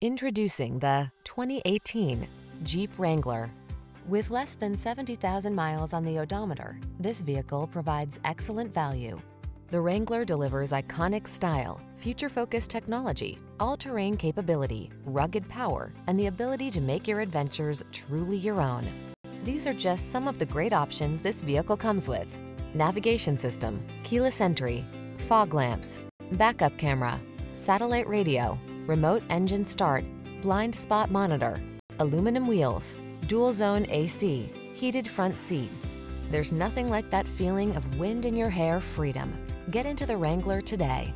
Introducing the 2018 Jeep Wrangler. With less than 70,000 miles on the odometer, this vehicle provides excellent value. The Wrangler delivers iconic style, future-focused technology, all-terrain capability, rugged power, and the ability to make your adventures truly your own. These are just some of the great options this vehicle comes with: navigation system, keyless entry, fog lamps, backup camera, satellite radio, remote engine start, blind spot monitor, aluminum wheels, dual zone AC, heated front seat. There's nothing like that feeling of wind in your hair freedom. Get into the Wrangler today.